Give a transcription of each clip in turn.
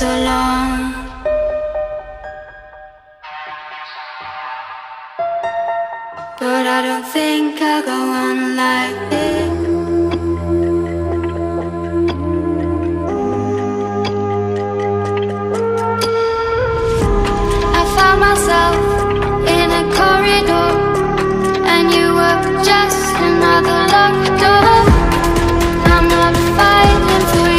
so long. But I don't think I'll go on like this. I found myself in a corridor, and you were just another locked door. I'm not fighting for you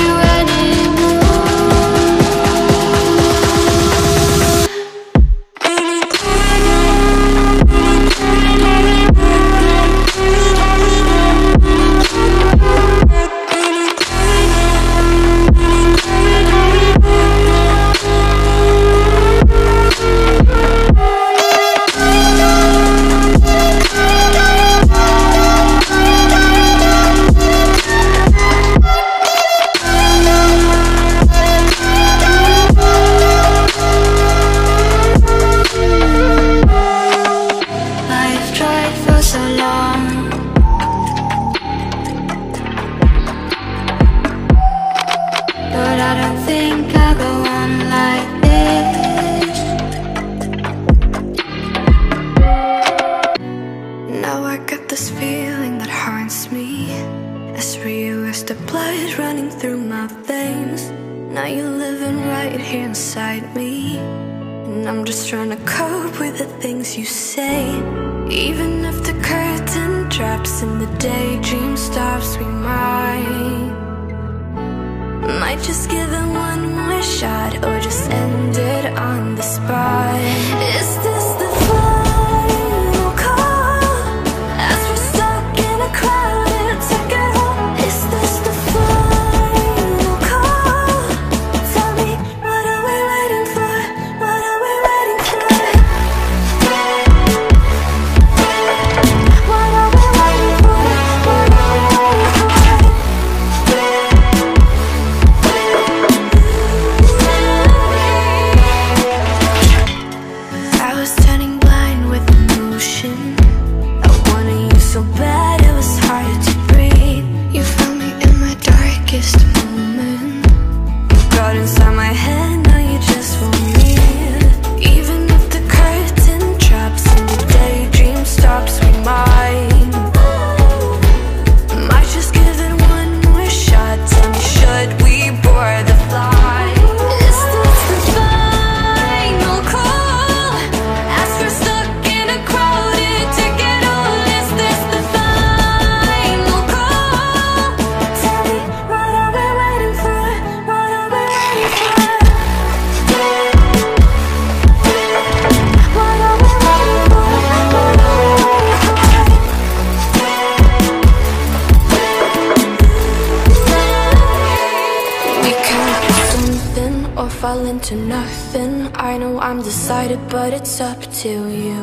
to nothing. I know I'm decided, but it's up to you.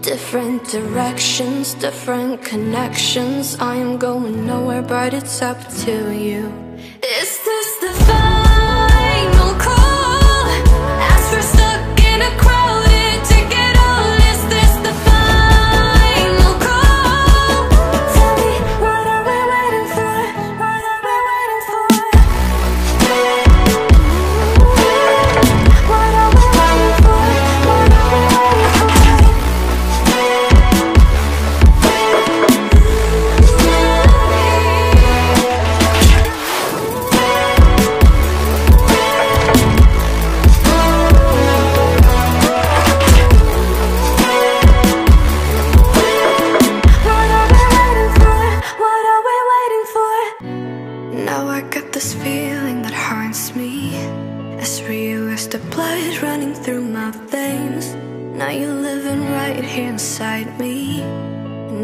Different directions, different connections. I am going nowhere, but it's up to you. Is this the final call? As we're stuck in a crowded ticket hall, is this the final call? Tell me, what are we waiting for? What are we waiting for?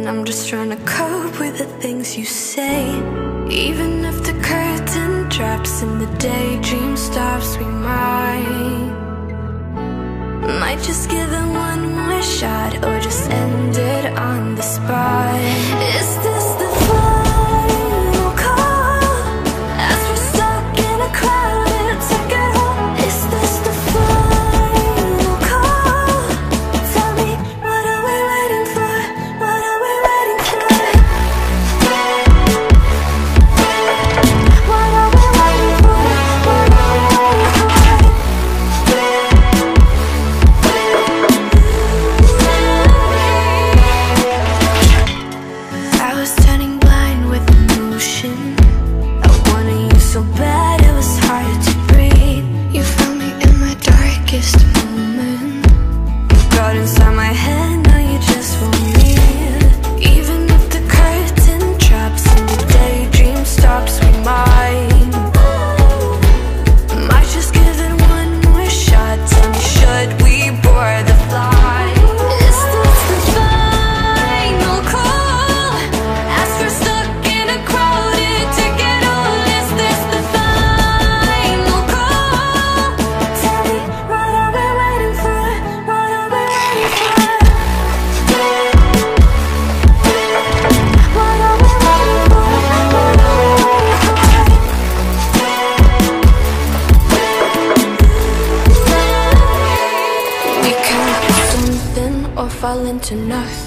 I'm just trying to cope with the things you say. Even if the curtain drops and the daydream stops, we might just give it one more shot, or just end it on the spot. Is this the final call? As we're stuck in a crowded ticket hall, is this the final call? Tell me, what are we waiting for? What are we waiting for?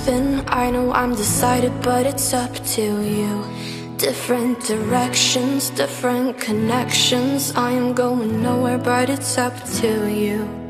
nothing. I know I'm decided, but it's up to you. Different directions, different connections. I am going nowhere, but it's up to you.